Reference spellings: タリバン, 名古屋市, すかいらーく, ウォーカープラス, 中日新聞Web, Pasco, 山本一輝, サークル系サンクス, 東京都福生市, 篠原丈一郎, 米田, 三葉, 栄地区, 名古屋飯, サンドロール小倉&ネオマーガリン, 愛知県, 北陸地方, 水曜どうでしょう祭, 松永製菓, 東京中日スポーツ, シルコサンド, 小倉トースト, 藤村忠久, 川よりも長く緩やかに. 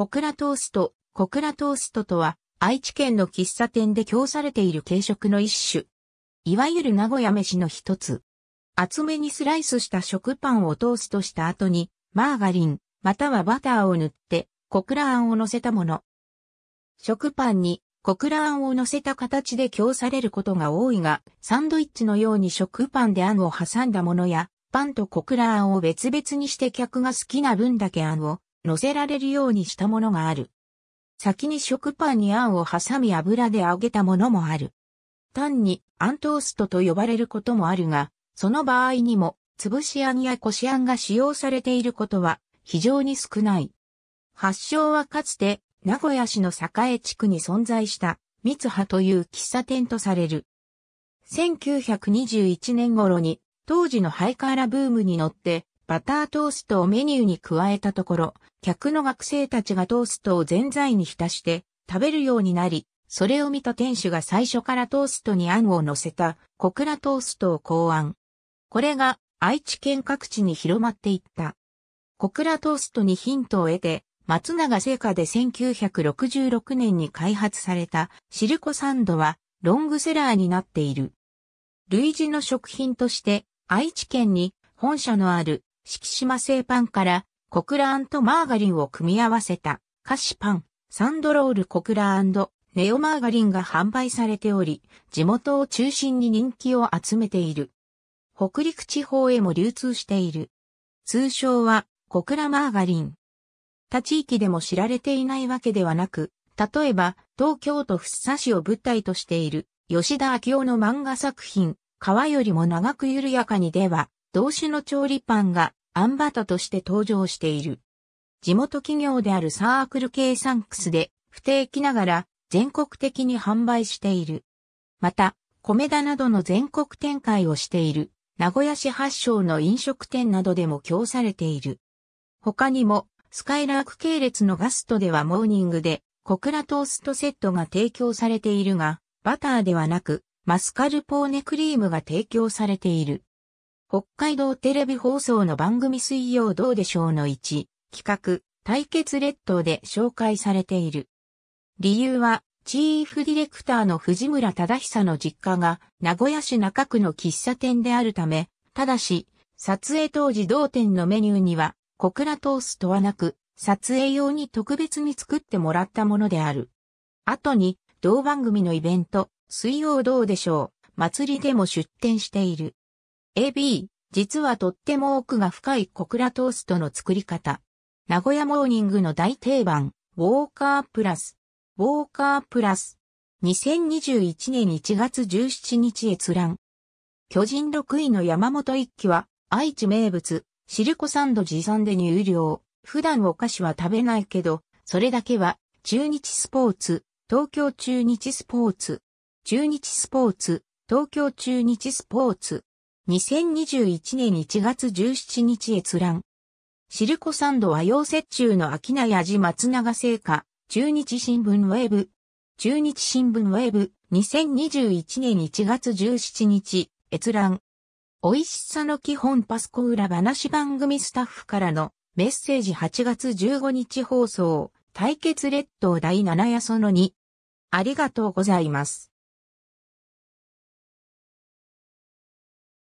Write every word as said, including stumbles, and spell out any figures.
小倉トースト、小倉トーストとは、愛知県の喫茶店で供されている軽食の一種。いわゆる名古屋飯の一つ。厚めにスライスした食パンをトーストした後に、マーガリン、またはバターを塗って、小倉あんを乗せたもの。食パンに小倉あんを乗せた形で供されることが多いが、サンドイッチのように食パンであんを挟んだものや、パンと小倉あんを別々にして客が好きな分だけあんを、乗せられるようにしたものがある。先に食パンにあんを挟み油で揚げたものもある。単にあんトーストと呼ばれることもあるが、その場合にも潰しあんやこしあんが使用されていることは非常に少ない。発祥はかつて名古屋市の栄地区に存在した三葉という喫茶店とされる。せんきゅうひゃくにじゅういちねん頃に当時のハイカラブームに乗って、バタートーストをメニューに加えたところ、客の学生たちがトーストをぜんざいに浸して食べるようになり、それを見た店主が最初からトーストにあんを乗せた小倉トーストを考案。これが愛知県各地に広まっていった。小倉トーストにヒントを得て、松永製菓でせんきゅうひゃくろくじゅうろくねんに開発されたシルコサンドはロングセラーになっている。類似の食品として愛知県に本社のある敷島製パンから小倉あんとマーガリンを組み合わせた菓子パン、サンドロール小倉&ネオマーガリンが販売されており、地元を中心に人気を集めている。北陸地方へも流通している。通称は小倉マーガリン。他地域でも知られていないわけではなく、例えば東京都福生市を舞台としている吉田昭夫の漫画作品、川よりも長く緩やかにでは、同種の調理パンがあんバタとして登場している。地元企業であるサークル系サンクスで不定期ながら全国的に販売している。また、米田などの全国展開をしている名古屋市発祥の飲食店などでも供されている。他にもすかいらーく系列のガストではモーニングで小倉トーストセットが提供されているが、バターではなくマスカルポーネクリームが提供されている。北海道テレビ放送の番組水曜どうでしょうのいち企画対決列島で紹介されている。理由はチーフディレクターの藤村忠久の実家が名古屋市中区の喫茶店であるため、ただし撮影当時同店のメニューには小倉トーストはなく、撮影用に特別に作ってもらったものである。後に同番組のイベント水曜どうでしょう祭りでも出店している。エービー、実はとっても奥が深い小倉トーストの作り方。名古屋モーニングの大定番、ウォーカープラス。ウォーカープラス。にせんにじゅういちねんいちがつじゅうしちにち閲覧。巨人ろくいの山本一輝は、愛知名物、シルコサンド持参で入寮。普段お菓子は食べないけど、それだけは、中日スポーツ、東京中日スポーツ。中日スポーツ、東京中日スポーツ。にせんにじゅういちねんいちがつじゅうしちにち閲覧。シルコサンドは洋折衷の商い味松永製菓、中日新聞ウェブ。中日新聞ウェブ、にせんにじゅういちねんいちがつじゅうしちにち閲覧。美味しさの基本パスコ裏話番組スタッフからのメッセージはちがつじゅうごにち放送、対決列島だいななやそのに。ありがとうございます。